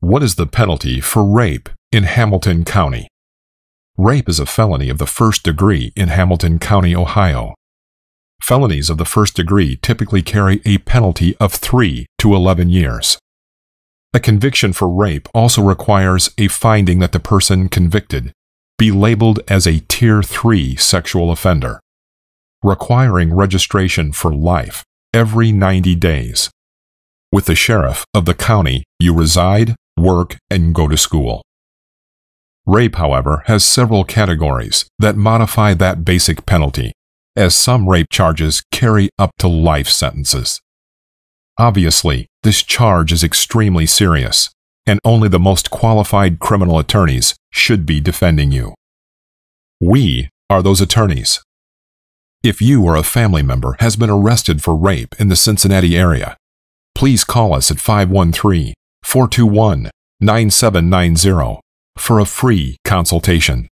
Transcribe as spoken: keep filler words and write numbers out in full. What is the penalty for rape in Hamilton County? Rape is a felony of the first degree in Hamilton County, Ohio. Felonies of the first degree typically carry a penalty of three to eleven years. A conviction for rape also requires a finding that the person convicted be labeled as a Tier three sexual offender, requiring registration for life every ninety days, with the sheriff of the county you reside, work, and go to school. Rape, however, has several categories that modify that basic penalty, as some rape charges carry up to life sentences. Obviously, this charge is extremely serious, and only the most qualified criminal attorneys should be defending you. We are those attorneys. If you or a family member has been arrested for rape in the Cincinnati area, please call us at five one three, four two one, nine seven nine zero for a free consultation.